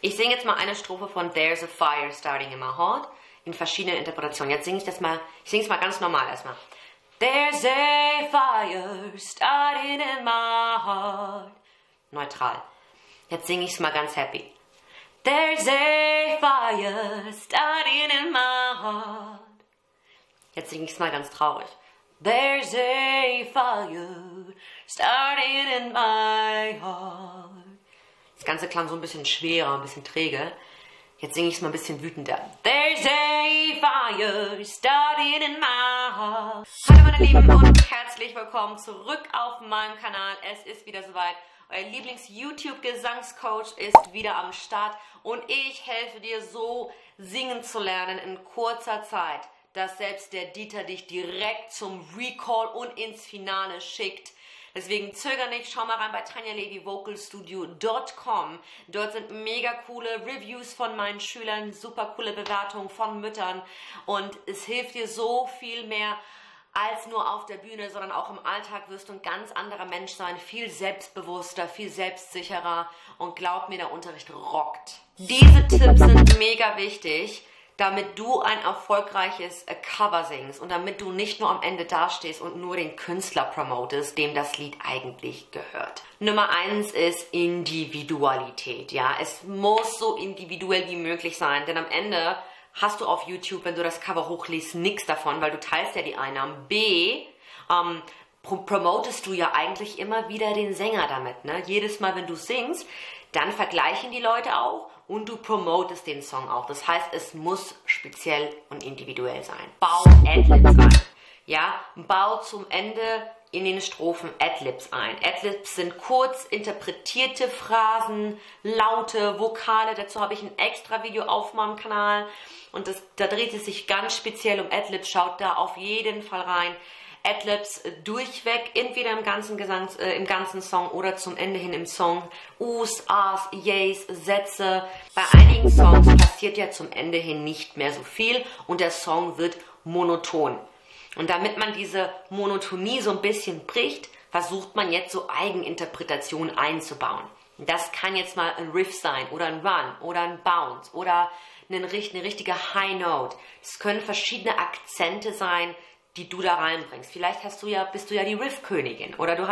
Ich singe jetzt mal eine Strophe von There's a Fire Starting in My Heart in verschiedenen Interpretationen. Jetzt singe ich das mal, ich singe es mal ganz normal erstmal. There's a fire starting in my heart. Neutral. Jetzt singe ich es mal ganz happy. There's a fire starting in my heart. Jetzt singe ich es mal ganz traurig. There's a fire starting in my heart. Das Ganze klang so ein bisschen schwerer, ein bisschen träge. Jetzt singe ich es mal ein bisschen wütender. There's a fire starting in my heart. Hallo meine Lieben und herzlich willkommen zurück auf meinem Kanal. Es ist wieder soweit. Euer Lieblings-YouTube-Gesangscoach ist wieder am Start. Und ich helfe dir so singen zu lernen in kurzer Zeit, dass selbst der Dieter dich direkt zum Recall und ins Finale schickt. Deswegen zöger nicht, schau mal rein bei tanialevyvocalstudio.com. Dort sind mega coole Reviews von meinen Schülern, super coole Bewertungen von Müttern und es hilft dir so viel mehr als nur auf der Bühne, sondern auch im Alltag wirst du ein ganz anderer Mensch sein, viel selbstbewusster, viel selbstsicherer und glaub mir, der Unterricht rockt. Diese Tipps sind mega wichtig, damit du ein erfolgreiches Cover singst und damit du nicht nur am Ende dastehst und nur den Künstler promotest, dem das Lied eigentlich gehört. Nummer 1 ist Individualität. Ja, es muss so individuell wie möglich sein, denn am Ende hast du auf YouTube, wenn du das Cover hochlädst, nichts davon, weil du teilst ja die Einnahmen. B, promotest du ja eigentlich immer wieder den Sänger damit, ne? Jedes Mal, wenn du singst, dann vergleichen die Leute auch und du promotest den Song auch. Das heißt, es muss speziell und individuell sein. Bau Ad-Libs ein. Ja, bau zum Ende in den Strophen Ad-Libs ein. Ad-Libs sind kurz interpretierte Phrasen, Laute, Vokale. Dazu habe ich ein extra Video auf meinem Kanal. Und da dreht es sich ganz speziell um Ad-Libs. Schaut da auf jeden Fall rein. Ad-Libs durchweg, entweder im ganzen Song oder zum Ende hin im Song. Us, As, Yeas, Sätze. Bei einigen Songs passiert ja zum Ende hin nicht mehr so viel und der Song wird monoton. Und damit man diese Monotonie so ein bisschen bricht, versucht man jetzt so Eigeninterpretationen einzubauen. Das kann jetzt mal ein Riff sein oder ein Run oder ein Bounce oder eine richtige High Note. Es können verschiedene Akzente sein, die du da reinbringst. Vielleicht bist du ja die Riff-Königin oder du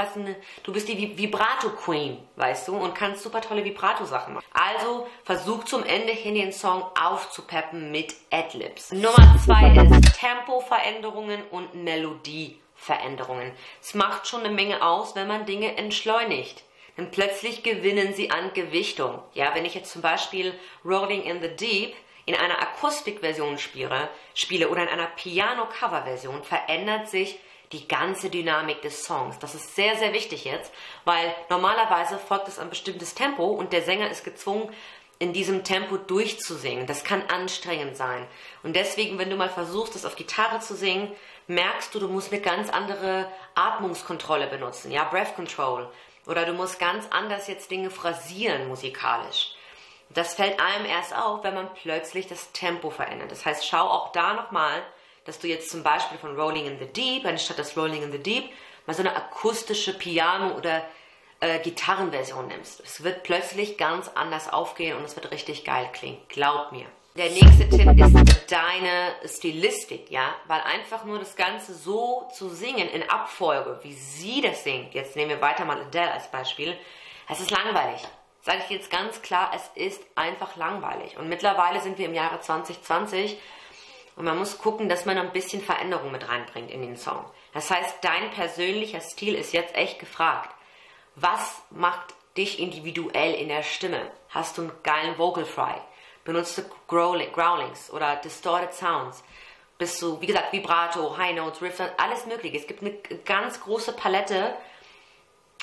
bist die Vibrato-Queen, weißt du, und kannst super tolle Vibrato-Sachen machen. Also versuch zum Ende hin den Song aufzupeppen mit Ad-Libs. Nummer 2 ist Tempo-Veränderungen und Melodie-Veränderungen. Es macht schon eine Menge aus, wenn man Dinge entschleunigt. Denn plötzlich gewinnen sie an Gewichtung. Ja, wenn ich jetzt zum Beispiel Rolling in the Deep in einer Akustikversion spiele oder in einer Piano-Cover-Version, verändert sich die ganze Dynamik des Songs. Das ist sehr, sehr wichtig jetzt, weil normalerweise folgt es ein bestimmtes Tempo und der Sänger ist gezwungen, in diesem Tempo durchzusingen. Das kann anstrengend sein. Und deswegen, wenn du mal versuchst, das auf Gitarre zu singen, merkst du, du musst eine ganz andere Atmungskontrolle benutzen, ja, Breath Control. Oder du musst ganz anders jetzt Dinge phrasieren musikalisch. Das fällt einem erst auf, wenn man plötzlich das Tempo verändert. Das heißt, schau auch da nochmal, dass du jetzt zum Beispiel von Rolling in the Deep, anstatt das Rolling in the Deep, mal so eine akustische Piano- oder Gitarrenversion nimmst. Es wird plötzlich ganz anders aufgehen und es wird richtig geil klingen. Glaub mir. Der nächste Tipp ist deine Stilistik, ja? Weil einfach nur das Ganze so zu singen in Abfolge, wie sie das singt. Jetzt nehmen wir weiter mal Adele als Beispiel. Es ist langweilig. Sage ich jetzt ganz klar, es ist einfach langweilig. Und mittlerweile sind wir im Jahre 2020 und man muss gucken, dass man ein bisschen Veränderung mit reinbringt in den Song. Das heißt, dein persönlicher Stil ist jetzt echt gefragt. Was macht dich individuell in der Stimme? Hast du einen geilen Vocal Fry? Benutzt du Growlings oder Distorted Sounds? Bist du, wie gesagt, Vibrato, High Notes, Riffs, alles Mögliche. Es gibt eine ganz große Palette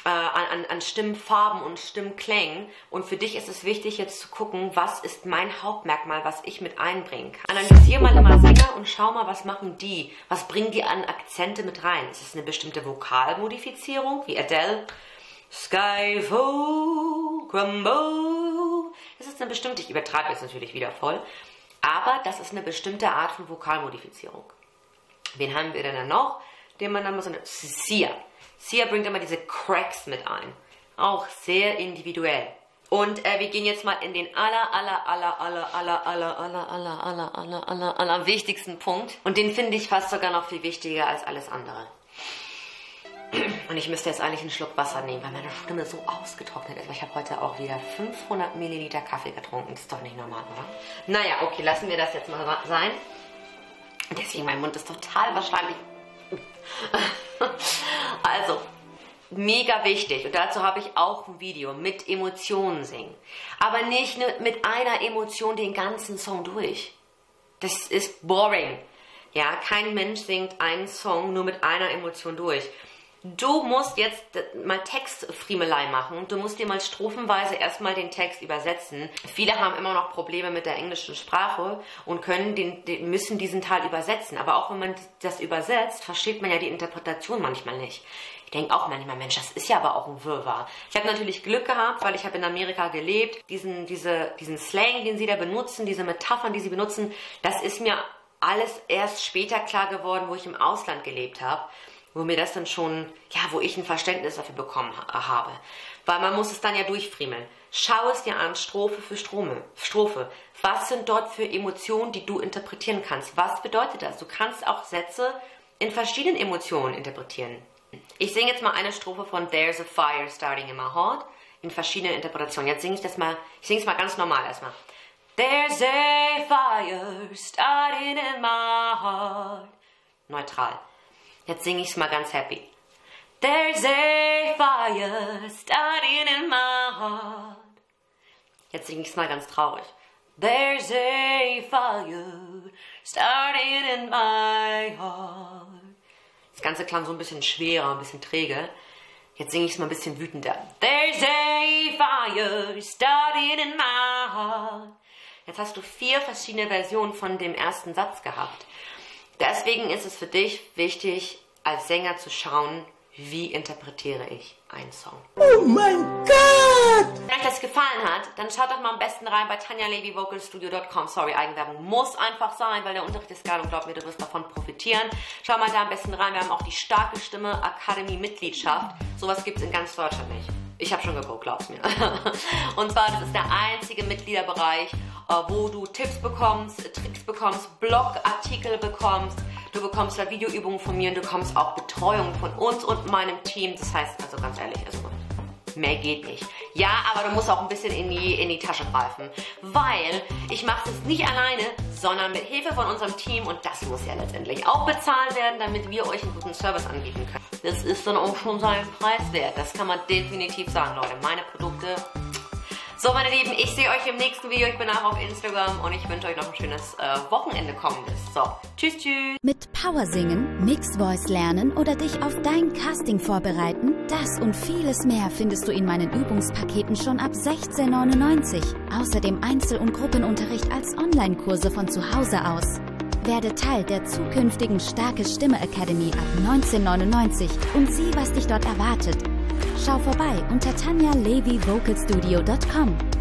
an Stimmfarben und Stimmklängen und für dich ist es wichtig jetzt zu gucken, was ist mein Hauptmerkmal, was ich mit einbringen kann. Analysier mal immer Sänger und schau mal, was machen die, was bringen die an Akzente mit rein. Ist es eine bestimmte Vokalmodifizierung, wie Adele? Skyfall, Crumble. Das ist eine bestimmte, ich übertreibe jetzt natürlich wieder voll, aber das ist eine bestimmte Art von Vokalmodifizierung. Wen haben wir denn dann noch? Den man dann mal so eine Sia. Sia bringt immer diese Cracks mit ein. Auch sehr individuell. Und wir gehen jetzt mal in den aller wichtigsten Punkt. Und den finde ich fast sogar noch viel wichtiger als alles andere. Und ich müsste jetzt eigentlich einen Schluck Wasser nehmen, weil meine Stimme so ausgetrocknet ist. Ich habe heute auch wieder 500 Milliliter Kaffee getrunken. Das ist doch nicht normal, oder? Naja, okay, lassen wir das jetzt mal sein. Deswegen, mein Mund ist total wahrscheinlich... Also, mega wichtig. Und dazu habe ich auch ein Video mit Emotionen singen. Aber nicht mit einer Emotion den ganzen Song durch. Das ist boring. Ja, kein Mensch singt einen Song nur mit einer Emotion durch. Du musst jetzt mal Textfriemelei machen. Du musst dir mal strophenweise erstmal den Text übersetzen. Viele haben immer noch Probleme mit der englischen Sprache und können müssen diesen Teil übersetzen. Aber auch wenn man das übersetzt, versteht man ja die Interpretation manchmal nicht. Ich denke auch manchmal, Mensch, das ist ja aber auch ein Wirrwarr. Ich habe natürlich Glück gehabt, weil ich habe in Amerika gelebt. Diesen Slang, den sie da benutzen, diese Metaphern, die sie benutzen, das ist mir alles erst später klar geworden, wo ich im Ausland gelebt habe. Wo mir das dann schon, ja, wo ich ein Verständnis dafür bekommen habe. Weil man muss es dann ja durchfriemeln. Schau es dir an, Strophe für Strophe. Was sind dort für Emotionen, die du interpretieren kannst? Was bedeutet das? Du kannst auch Sätze in verschiedenen Emotionen interpretieren. Ich singe jetzt mal eine Strophe von There's a fire starting in my heart in verschiedenen Interpretationen. Jetzt singe ich das mal, ich singe es mal ganz normal erstmal. There's a fire starting in my heart. Neutral. Jetzt singe ich es mal ganz happy. There's a fire starting in my heart. Jetzt singe ich es mal ganz traurig. There's a fire starting in my heart. Das Ganze klang so ein bisschen schwerer, ein bisschen träge. Jetzt singe ich es mal ein bisschen wütender. There's a fire starting in my heart. Jetzt hast du 4 verschiedene Versionen von dem ersten Satz gehabt. Deswegen ist es für dich wichtig, als Sänger zu schauen, wie interpretiere ich einen Song. Oh mein Gott! Wenn euch das gefallen hat, dann schaut doch mal am besten rein bei tanialevyvocalstudio.com. Sorry, Eigenwerbung muss einfach sein, weil der Unterricht ist geil und glaub mir, du wirst davon profitieren. Schau mal da am besten rein, wir haben auch die Starke Stimme Academy Mitgliedschaft. Sowas gibt es in ganz Deutschland nicht. Ich habe schon geguckt, glaub's mir. Und zwar, das ist der einzige Mitgliederbereich, wo du Tipps bekommst, Tricks bekommst, Blogartikel bekommst, du bekommst da Videoübungen von mir und du bekommst auch Betreuung von uns und meinem Team. Das heißt, also ganz ehrlich, also mehr geht nicht. Ja, aber du musst auch ein bisschen in die Tasche greifen, weil ich mache das nicht alleine, sondern mit Hilfe von unserem Team und das muss ja letztendlich auch bezahlt werden, damit wir euch einen guten Service anbieten können. Das ist dann auch schon seinen Preis wert, das kann man definitiv sagen, Leute, meine Produkte. So, meine Lieben, ich sehe euch im nächsten Video, ich bin auch auf Instagram und ich wünsche euch noch ein schönes Wochenende kommendes. So, tschüss, tschüss. Mit Power singen, Mix Voice lernen oder dich auf dein Casting vorbereiten, das und vieles mehr findest du in meinen Übungspaketen schon ab 16,99. Außerdem Einzel- und Gruppenunterricht als Online-Kurse von zu Hause aus. Werde Teil der zukünftigen Starke Stimme Academy ab 19,99 und sieh, was dich dort erwartet. Schau vorbei unter tanialevyvocalstudio.com.